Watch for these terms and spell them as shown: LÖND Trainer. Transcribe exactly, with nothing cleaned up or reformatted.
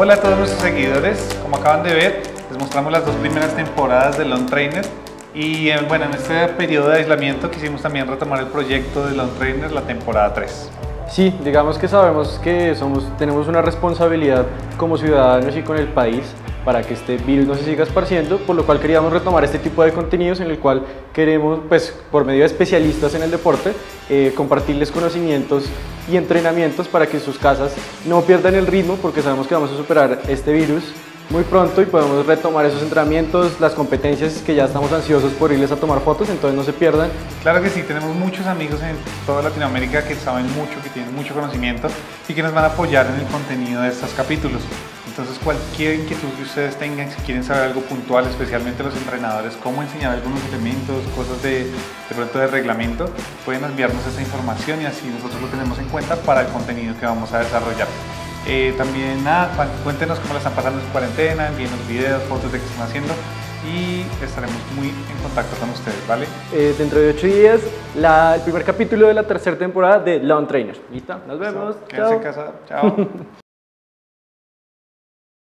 Hola a todos nuestros seguidores, como acaban de ver, les mostramos las dos primeras temporadas de LÖND Trainer y bueno, en este periodo de aislamiento quisimos también retomar el proyecto de LÖND Trainer, la temporada tres. Sí, digamos que sabemos que somos, tenemos una responsabilidad como ciudadanos y con el país para que este virus no se siga esparciendo, por lo cual queríamos retomar este tipo de contenidos en el cual queremos, pues, por medio de especialistas en el deporte, eh, compartirles conocimientos y entrenamientos para que sus casas no pierdan el ritmo, porque sabemos que vamos a superar este virus muy pronto y podemos retomar esos entrenamientos, las competencias que ya estamos ansiosos por irles a tomar fotos, entonces no se pierdan. Claro que sí, tenemos muchos amigos en toda Latinoamérica que saben mucho, que tienen mucho conocimiento y que nos van a apoyar en el contenido de estos capítulos. Entonces cualquier inquietud que ustedes tengan, si quieren saber algo puntual, especialmente los entrenadores, cómo enseñar algunos elementos, cosas de, de pronto de reglamento, pueden enviarnos esa información y así nosotros lo tenemos en cuenta para el contenido que vamos a desarrollar. Eh, también nada, cuéntenos cómo la están pasando en su cuarentena, envíenos videos, fotos de qué están haciendo y estaremos muy en contacto con ustedes, ¿vale? Eh, dentro de ocho días, la, el primer capítulo de la tercera temporada de LÖND Trainer. ¿Listo? Nos vemos. Quédense en casa. Chao.